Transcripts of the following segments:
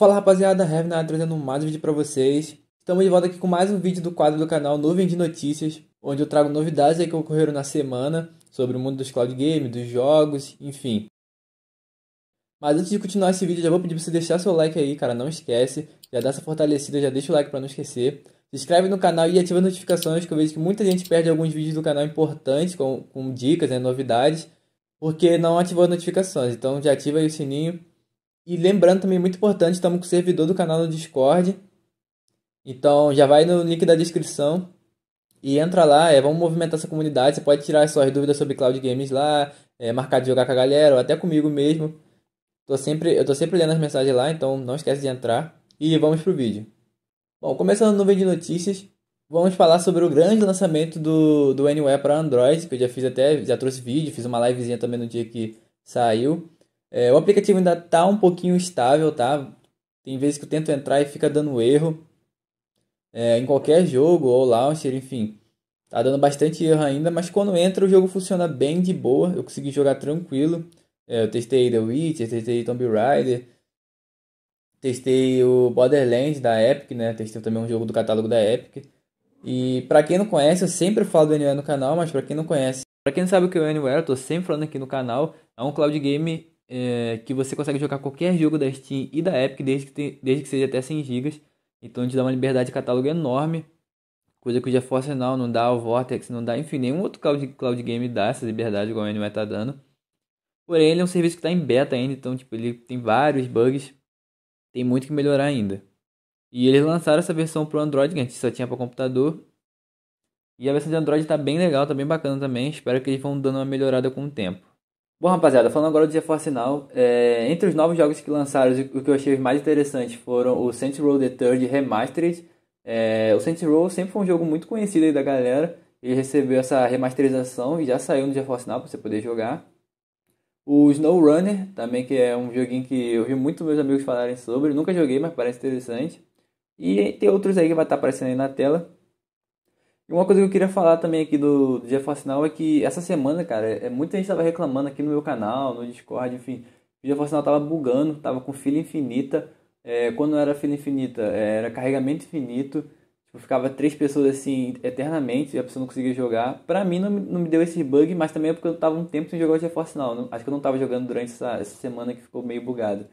Fala rapaziada, RevZ trazendo mais um vídeo para vocês. Estamos de volta aqui com mais um vídeo do quadro do canal Nuvem de Notícias, onde eu trago novidades aí que ocorreram na semana sobre o mundo dos cloud games, dos jogos, enfim. Mas antes de continuar esse vídeo, já vou pedir para você deixar seu like aí, cara, não esquece. Já dá essa fortalecida, já deixa o like para não esquecer. Se inscreve no canal e ativa as notificações, que eu vejo que muita gente perde alguns vídeos do canal importantes, com dicas, né, novidades, porque não ativou as notificações. Então já ativa aí o sininho. E lembrando também, muito importante, estamos com o servidor do canal no Discord. Então já vai no link da descrição e entra lá, vamos movimentar essa comunidade. Você pode tirar suas dúvidas sobre cloud games lá, marcar de jogar com a galera, ou até comigo mesmo. Eu tô sempre lendo as mensagens lá, então não esquece de entrar. E vamos pro vídeo. Bom, começando no Nuvem de Notícias, vamos falar sobre o grande lançamento do NWare para Android, que eu já fiz até, já trouxe vídeo, fiz uma livezinha também no dia que saiu. O aplicativo ainda está um pouquinho instável, tá? Tem vezes que eu tento entrar e fica dando erro em qualquer jogo ou launcher, enfim. Tá dando bastante erro ainda, mas quando entra o jogo funciona bem de boa. Eu consegui jogar tranquilo. Eu testei The Witcher, testei Tomb Raider, testei o Borderlands da Epic, né? Testei também um jogo do catálogo da Epic. E pra quem não conhece, eu sempre falo do NWare no canal, mas pra quem não conhece, pra quem não sabe o que é o NWare, eu tô sempre falando aqui no canal, é um cloud game que você consegue jogar qualquer jogo da Steam e da Epic desde que seja até 100 GB. Então te dá uma liberdade de catálogo enorme, coisa que o GeForce Now não dá, o Vortex não dá, enfim, nenhum outro cloud game dá essa liberdade igual o NWare tá dando. Porém, ele é um serviço que está em beta ainda, então tipo, ele tem vários bugs, tem muito que melhorar ainda. E eles lançaram essa versão para o Android, que a gente só tinha para computador. E a versão de Android está bem legal, está bem bacana também, espero que eles vão dando uma melhorada com o tempo. Bom rapaziada, falando agora do GeForce Now, entre os novos jogos que lançaram, o que eu achei mais interessante foram o Saints Row The Third Remastered. O Saints Row sempre foi um jogo muito conhecido aí da galera, ele recebeu essa remasterização e já saiu no GeForce Now para você poder jogar. O Snow Runner, também, que é um joguinho que eu vi muitos meus amigos falarem sobre, nunca joguei, mas parece interessante. E tem outros aí que vai estar aparecendo aí na tela. Uma coisa que eu queria falar também aqui do GeForce Now é que essa semana, cara, muita gente estava reclamando aqui no meu canal, no Discord, enfim. O GeForce Now estava bugando, estava com fila infinita. Quando não era fila infinita, era carregamento infinito. Tipo, ficava 3 pessoas assim eternamente e a pessoa não conseguia jogar. Pra mim não me deu esses bugs, mas também é porque eu tava um tempo sem jogar o GeForce Now. Acho que eu não tava jogando durante essa semana que ficou meio bugado.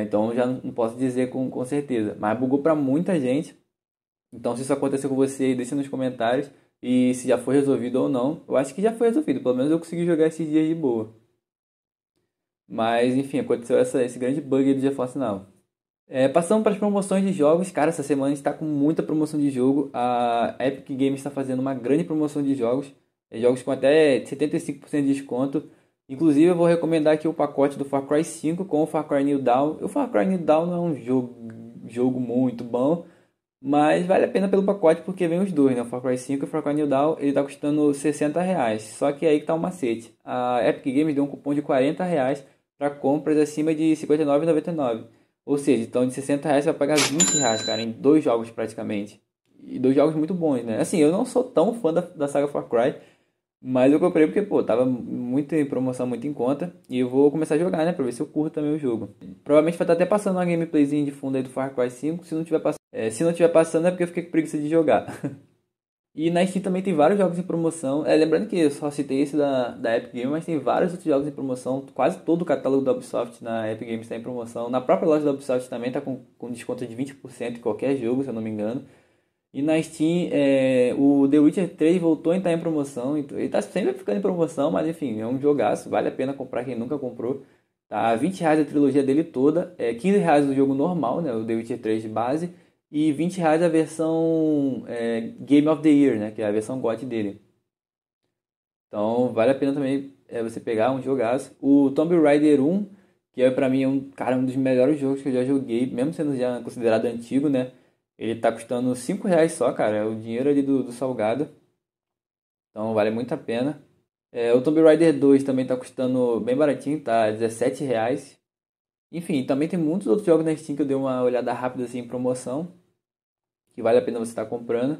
Então já não posso dizer com certeza. Mas bugou pra muita gente. Então, se isso aconteceu com você, deixa nos comentários e se já foi resolvido ou não. Eu acho que já foi resolvido, pelo menos eu consegui jogar esses dias de boa. Mas, enfim, aconteceu esse grande bug do GeForce Now. Passando para as promoções de jogos, cara, essa semana a gente está com muita promoção de jogo. A Epic Games está fazendo uma grande promoção de jogos, jogos com até 75% de desconto. Inclusive, eu vou recomendar aqui o pacote do Far Cry 5 com o Far Cry New Dawn. O Far Cry New Dawn não é um jogo muito bom, mas vale a pena pelo pacote porque vem os dois, né? O Far Cry 5 e o Far Cry New Dawn, ele tá custando R$60. Só que aí que tá o macete. A Epic Games deu um cupom de R$40 para compras acima de R$59,99. Ou seja, então de R$60 você vai pagar R$20, cara, em dois jogos praticamente. E dois jogos muito bons, né? Assim, eu não sou tão fã da saga Far Cry, mas eu comprei porque, pô, tava muito em promoção, muito em conta. E eu vou começar a jogar, né? Pra ver se eu curto também o jogo. Provavelmente vai estar até passando uma gameplayzinha de fundo aí do Far Cry 5. Se não estiver passando é porque eu fiquei com preguiça de jogar. E na Steam também tem vários jogos em promoção. Lembrando que eu só citei esse da Epic Games, mas tem vários outros jogos em promoção. Quase todo o catálogo da Ubisoft na Epic Games está em promoção. Na própria loja da Ubisoft também está com desconto de 20% em qualquer jogo, se eu não me engano. E na Steam, o The Witcher 3 voltou a estar em promoção. Ele está sempre ficando em promoção, mas enfim, é um jogaço. Vale a pena comprar quem nunca comprou. Tá R$20 a trilogia dele toda, R$15 o jogo normal, né, o The Witcher 3 de base, e R$20 a versão Game of the Year, né, que é a versão GOT dele. Então vale a pena também você pegar um jogaço. O Tomb Raider 1, que pra mim é um dos melhores jogos que eu já joguei, mesmo sendo já considerado antigo, né. Ele tá custando R$5 só, cara, é o dinheiro ali do salgado. Então vale muito a pena. O Tomb Raider 2 também tá custando bem baratinho, tá R$17. Enfim, também tem muitos outros jogos na Steam que eu dei uma olhada rápida assim em promoção, que vale a pena você estar comprando.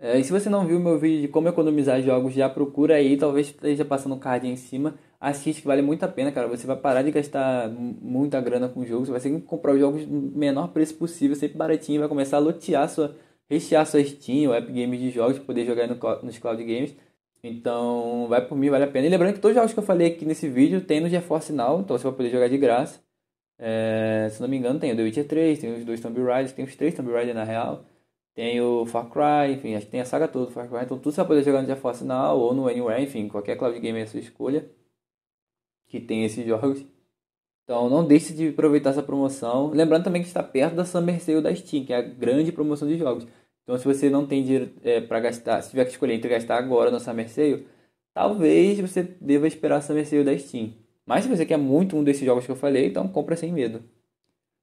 E se você não viu o meu vídeo de como economizar jogos, já procura aí, talvez esteja passando o card aí em cima. assiste, que vale muito a pena, cara. Você vai parar de gastar muita grana com o jogo, você vai sempre comprar os jogos no menor preço possível, sempre baratinho, vai começar a lotear sua, rechear sua Steam ou Epic Games de jogos, poder jogar nos Cloud Games. Então, vai por mim, vale a pena. E lembrando que todos os jogos que eu falei aqui nesse vídeo tem no GeForce Now, então você vai poder jogar de graça. Se não me engano, tem o The Witcher 3, tem os 2 Tomb Raiders, tem os 3 Tomb Raiders na real, tem o Far Cry, enfim, acho que tem a saga toda do Far Cry. Então tudo você vai poder jogar no GeForce Now ou no NWare, enfim, qualquer cloud game é a sua escolha que tem esses jogos. Então não deixe de aproveitar essa promoção. Lembrando também que está perto da Summer Sale da Steam, que é a grande promoção de jogos. Então se você não tem dinheiro para gastar, se tiver que escolher entre gastar agora na Summer Sale, talvez você deva esperar a Summer Sale da Steam. Mas se você quer muito um desses jogos que eu falei, então compra sem medo.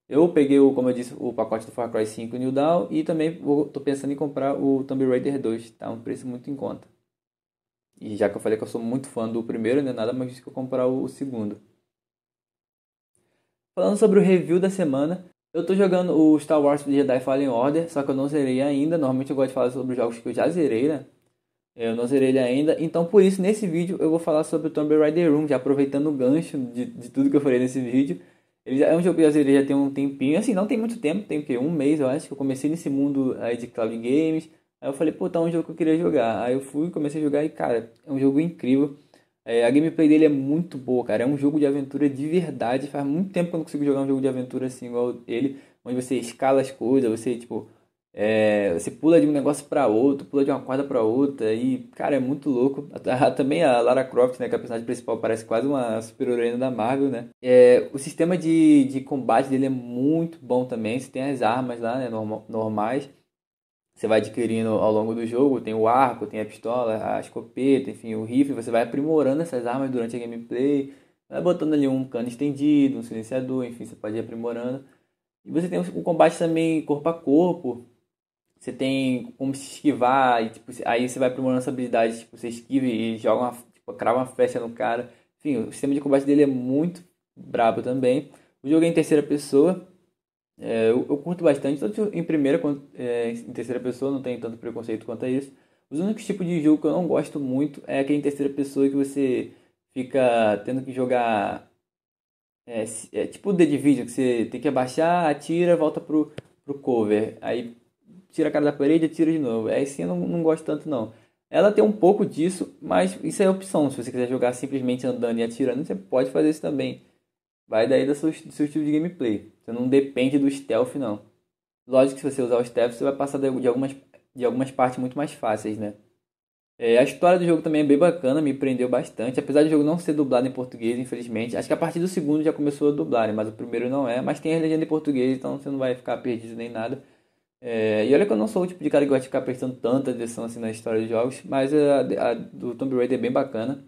Eu peguei, como eu disse, o pacote do Far Cry 5 New Dawn e também estou pensando em comprar o Tomb Raider 2, tá? Um preço muito em conta. E já que eu falei que eu sou muito fã do primeiro, né? Nada mais que eu comprar o segundo. Falando sobre o review da semana, eu estou jogando o Star Wars Jedi Fallen Order, só que eu não zerei ainda. Normalmente eu gosto de falar sobre os jogos que eu já zerei, né? Eu não zerei ele ainda, então por isso nesse vídeo eu vou falar sobre o Tomb Raider 1, já aproveitando o gancho de tudo que eu falei nesse vídeo. Ele já é um jogo que eu já zerei já tem um tempinho, assim, não tem muito tempo, tem o quê? Um mês eu acho, que eu comecei nesse mundo aí de Cloud Games. Aí eu falei, pô, tá um jogo que eu queria jogar. Aí eu fui, comecei a jogar e, cara, é um jogo incrível. A gameplay dele é muito boa, cara, é um jogo de aventura de verdade. Faz muito tempo que eu não consigo jogar um jogo de aventura assim igual ele, onde você escala as coisas, você, tipo... você pula de um negócio pra outro, pula de uma corda pra outra e, cara, é muito louco. Também a Lara Croft, né, que é a personagem principal, parece quase uma super-heroína da Marvel, né? O sistema de combate dele é muito bom também. Você tem as armas lá, né, normais, você vai adquirindo ao longo do jogo. Tem o arco, tem a pistola, a escopeta, enfim, o rifle. Você vai aprimorando essas armas durante a gameplay, vai botando ali um cano estendido, um silenciador, enfim, você pode ir aprimorando. E você tem o combate também corpo a corpo. Você tem como se esquivar, e, tipo, aí você vai aprimorando essa habilidade, tipo, você esquiva e joga crava uma flecha no cara. Enfim, o sistema de combate dele é muito brabo também. O jogo é em terceira pessoa, eu curto bastante, tanto em primeira quanto em terceira pessoa, não tem tanto preconceito quanto a isso. Os únicos tipos de jogo que eu não gosto muito é aquele em terceira pessoa que você fica tendo que jogar... É tipo o The Division, que você tem que abaixar, atira, volta pro cover, aí... tira a cara da parede e atira de novo. Aí sim eu não gosto tanto não. Ela tem um pouco disso, mas isso é opção. Se você quiser jogar simplesmente andando e atirando, você pode fazer isso também. Vai daí do seu estilo de gameplay. Você não depende do stealth não. Lógico que se você usar o stealth, você vai passar de algumas partes muito mais fáceis, né? A história do jogo também é bem bacana, me prendeu bastante. Apesar do jogo não ser dublado em português, infelizmente. Acho que a partir do segundo já começou a dublar, mas o primeiro não é. Mas tem a legenda em português, então você não vai ficar perdido nem nada. E olha que eu não sou o tipo de cara que gosta de ficar prestando tanta atenção assim na história dos jogos, mas a do Tomb Raider é bem bacana.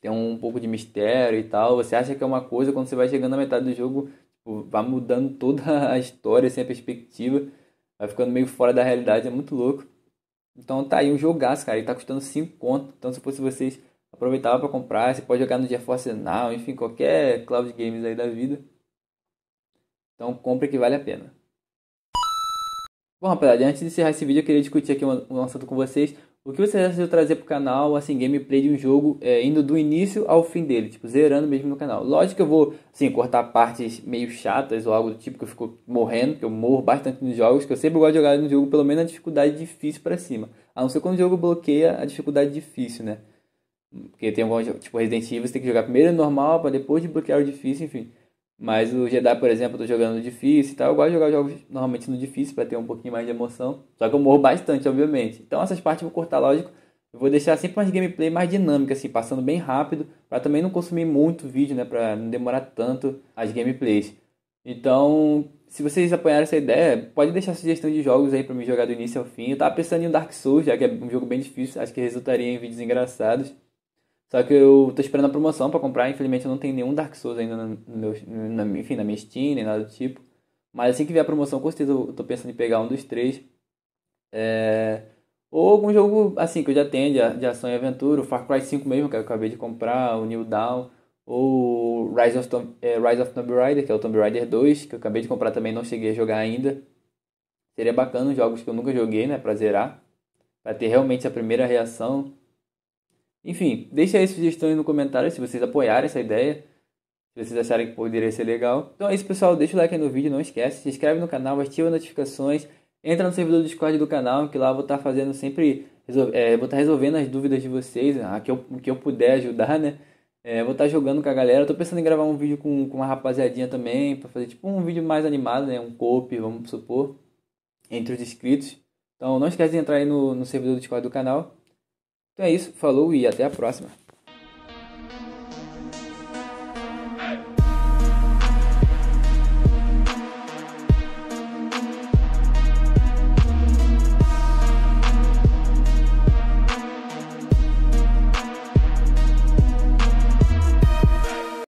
Tem um pouco de mistério e tal. Você acha que é uma coisa, quando você vai chegando na metade do jogo, tipo, vai mudando toda a história, assim, a perspectiva. Vai ficando meio fora da realidade, é muito louco. Então tá aí um jogaço, cara, ele tá custando 5 conto. Então se fosse vocês, aproveitava pra comprar. Você pode jogar no GeForce Now, enfim, qualquer Cloud Games aí da vida. Então compra que vale a pena. Bom, rapaziada, antes de encerrar esse vídeo, eu queria discutir aqui um assunto com vocês. O que vocês acham de eu trazer pro canal, assim, gameplay de um jogo, indo do início ao fim dele, tipo, zerando mesmo no canal. Lógico que eu vou, assim, cortar partes meio chatas ou algo do tipo, que eu fico morrendo, que eu morro bastante nos jogos, que eu sempre gosto de jogar no jogo, pelo menos a dificuldade difícil pra cima. A não ser quando o jogo bloqueia a dificuldade difícil, né? Porque tem alguns, tipo, Resident Evil, você tem que jogar primeiro no normal, pra depois desbloquear o difícil, enfim. Mas o Jedi, por exemplo, eu tô jogando no difícil e tal. Eu gosto de jogar jogos normalmente no difícil para ter um pouquinho mais de emoção. Só que eu morro bastante, obviamente. Então essas partes eu vou cortar, lógico. Eu vou deixar sempre umas gameplay mais dinâmicas, assim, passando bem rápido. Pra também não consumir muito vídeo, né? Pra não demorar tanto as gameplays. Então, se vocês apoiaram essa ideia, pode deixar sugestão de jogos aí pra me jogar do início ao fim. Eu tava pensando em um Dark Souls, já que é um jogo bem difícil. Acho que resultaria em vídeos engraçados. Só que eu tô esperando a promoção pra comprar, infelizmente eu não tenho nenhum Dark Souls ainda na minha Steam, nem nada do tipo. Mas assim que vier a promoção, com certeza eu tô pensando em pegar um dos três. Ou algum jogo, assim, que eu já tenho, de ação e aventura, o Far Cry 5 mesmo, que eu acabei de comprar, o New Dawn, ou o Rise of Tomb Raider, que é o Tomb Raider 2, que eu acabei de comprar também, não cheguei a jogar ainda. Seria bacana jogos que eu nunca joguei, né, pra zerar, pra ter realmente a primeira reação. Enfim, deixa aí sugestões no comentário se vocês apoiarem essa ideia, se vocês acharem que poderia ser legal. Então é isso, pessoal. Deixa o like aí no vídeo, não esquece. Se inscreve no canal, ativa as notificações. Entra no servidor do Discord do canal, que lá eu vou estar fazendo sempre... vou estar resolvendo as dúvidas de vocês, que eu puder ajudar, né? Vou estar jogando com a galera. Eu tô pensando em gravar um vídeo com uma rapaziadinha também, pra fazer tipo um vídeo mais animado, né? Um co-op, vamos supor, entre os inscritos. Então não esquece de entrar aí no servidor do Discord do canal. Então é isso, falou e até a próxima.